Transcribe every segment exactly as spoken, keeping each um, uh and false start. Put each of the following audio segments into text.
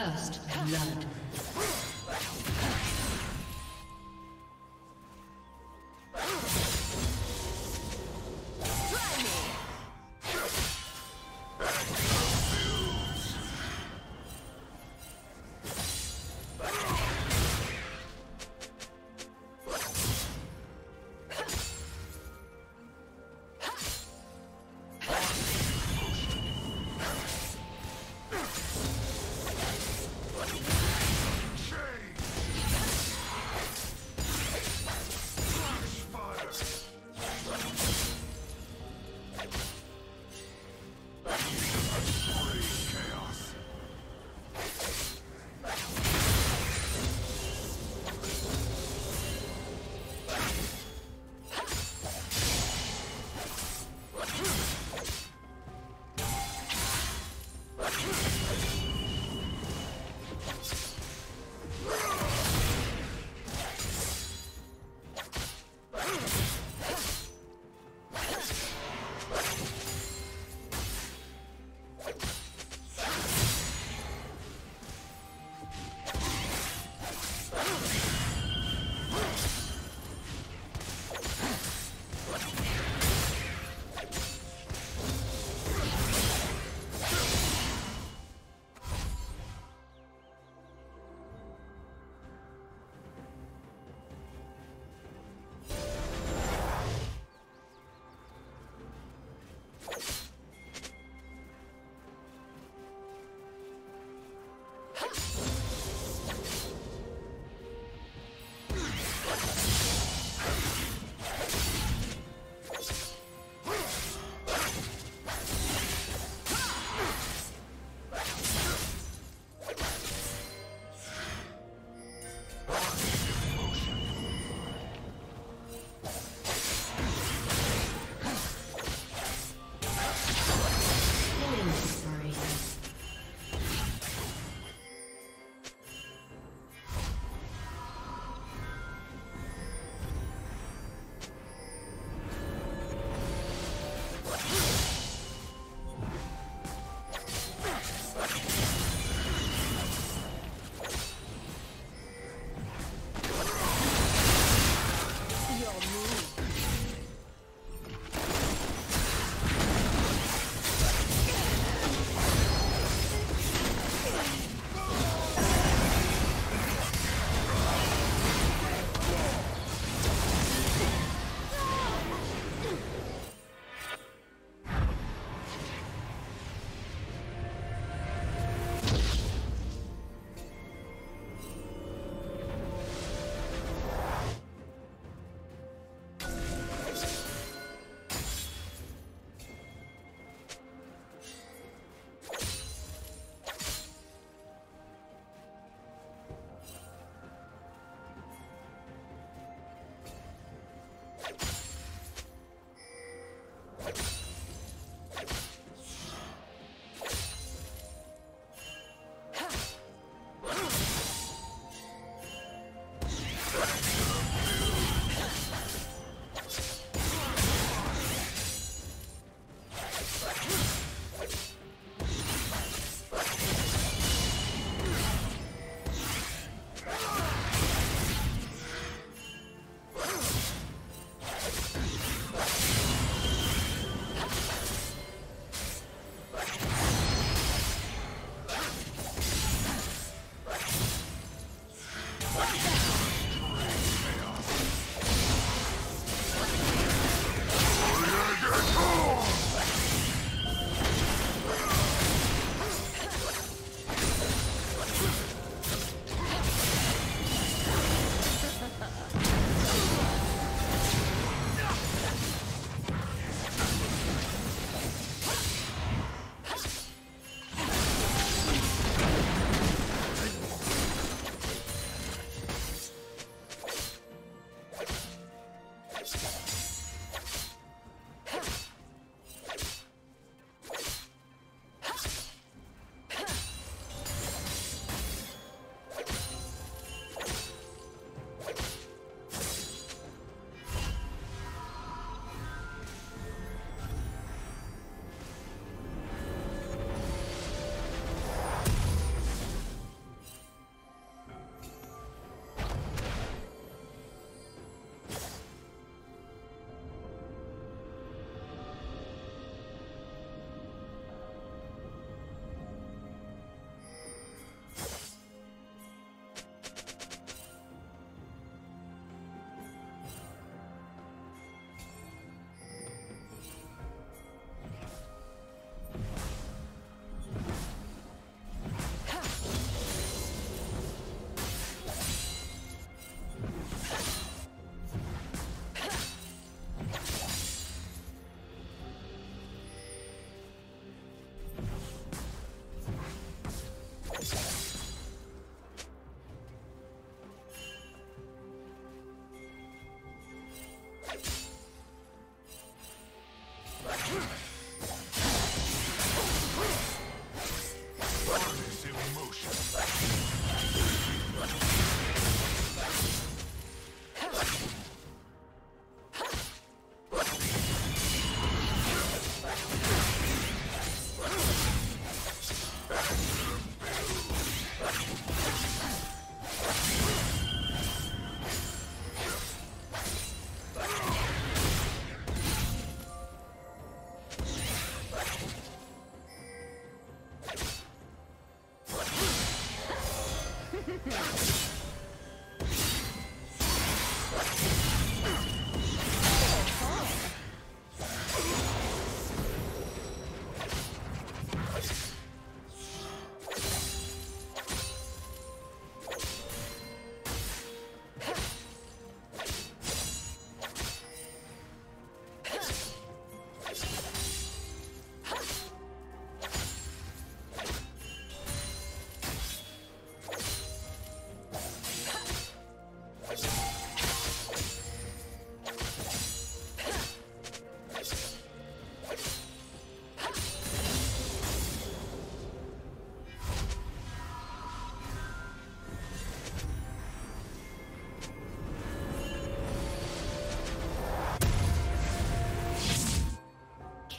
First blood.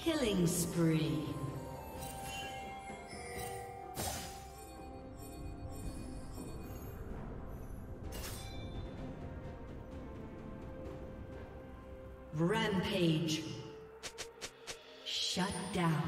Killing spree. Rampage. Shut down.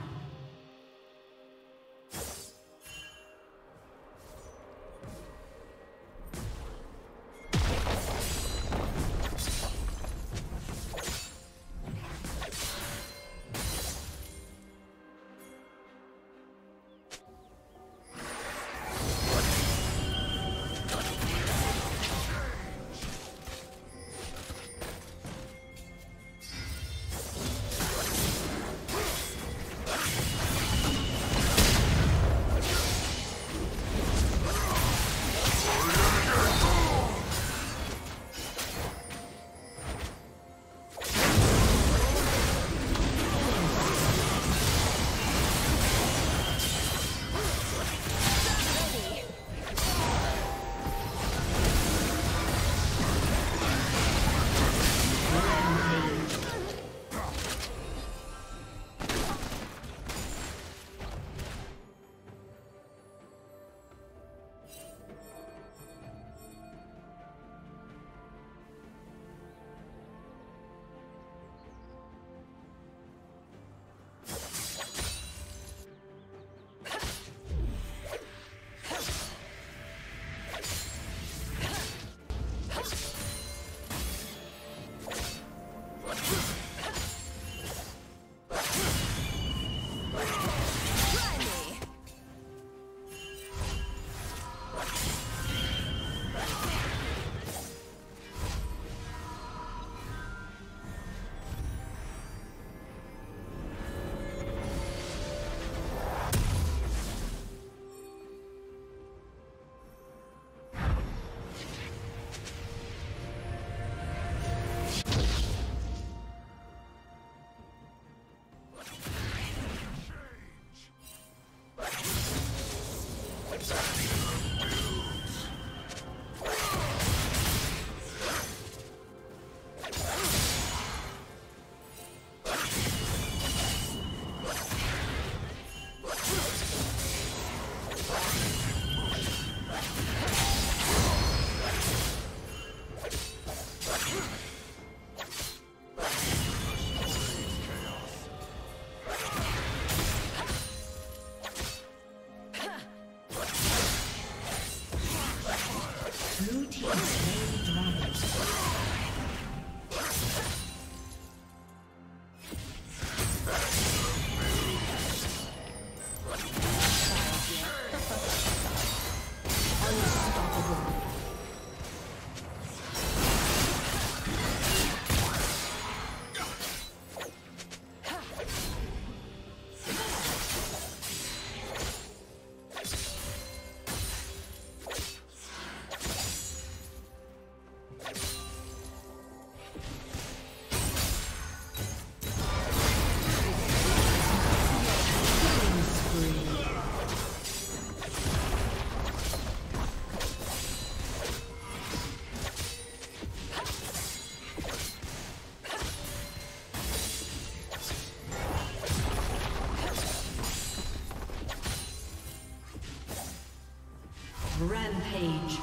Rampage.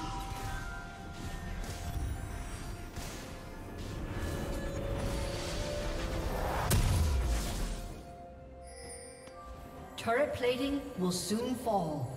Turret plating will soon fall.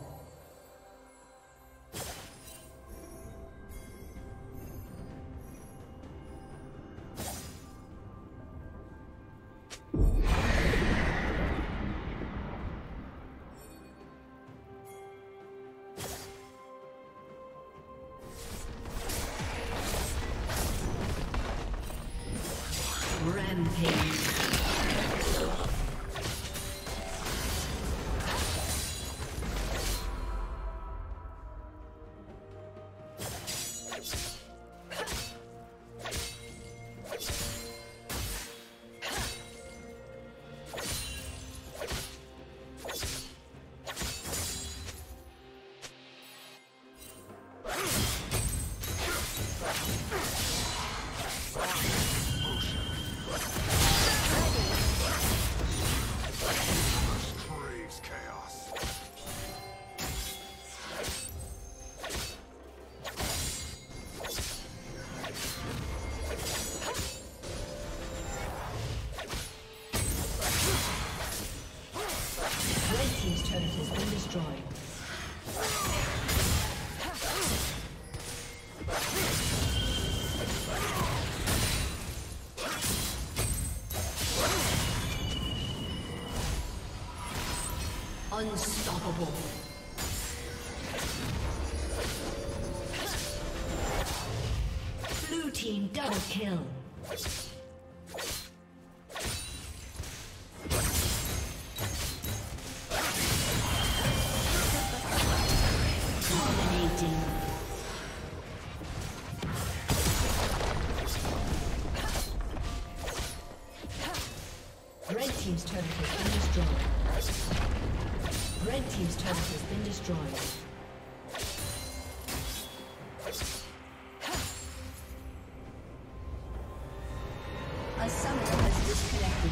Motion. Unstoppable. Blue team double kill. A summoner has disconnected.